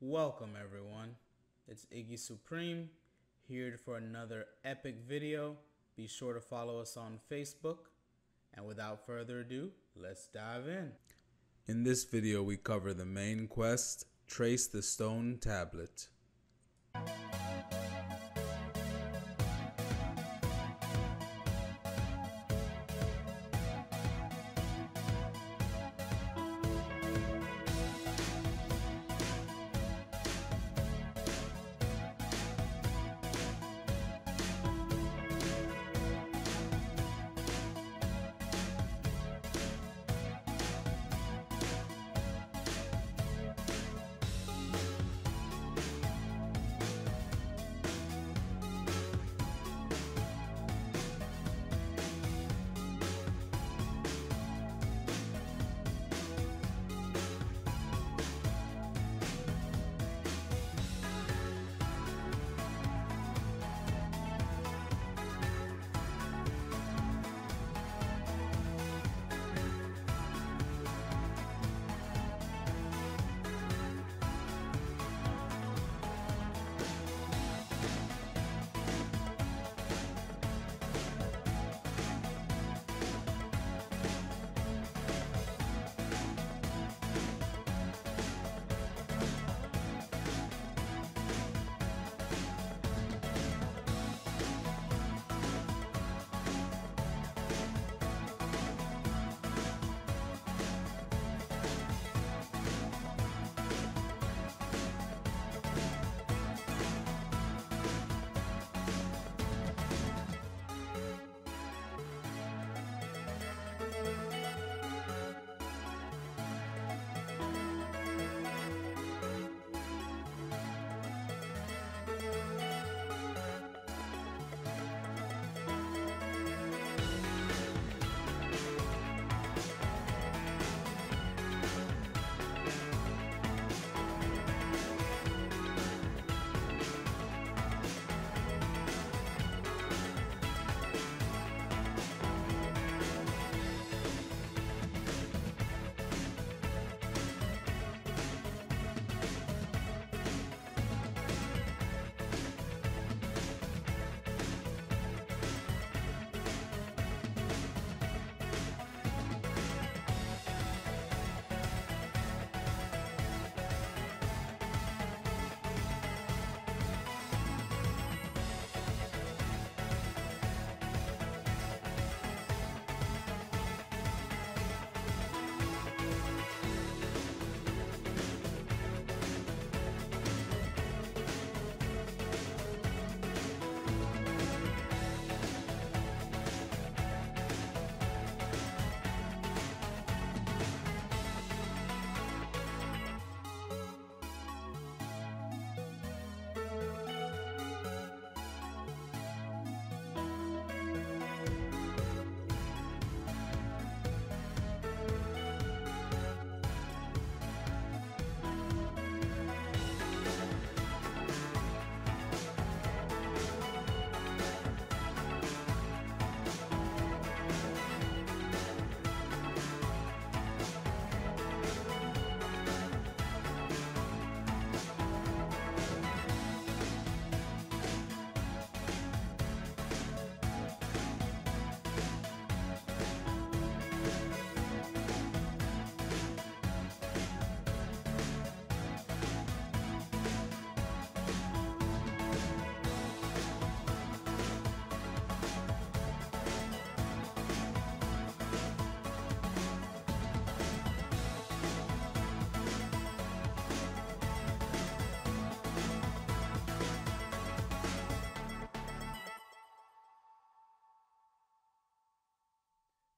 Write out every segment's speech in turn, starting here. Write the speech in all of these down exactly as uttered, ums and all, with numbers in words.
Welcome everyone, it's Iggy Supreme here for another epic video. Be sure to follow us on Facebook, and without further ado, let's dive in. In this video we cover the main quest, Trace the Stone Tablet.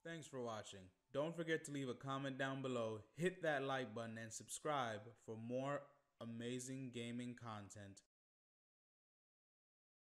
Thanks for watching. Don't forget to leave a comment down below, hit that like button, and subscribe for more amazing gaming content.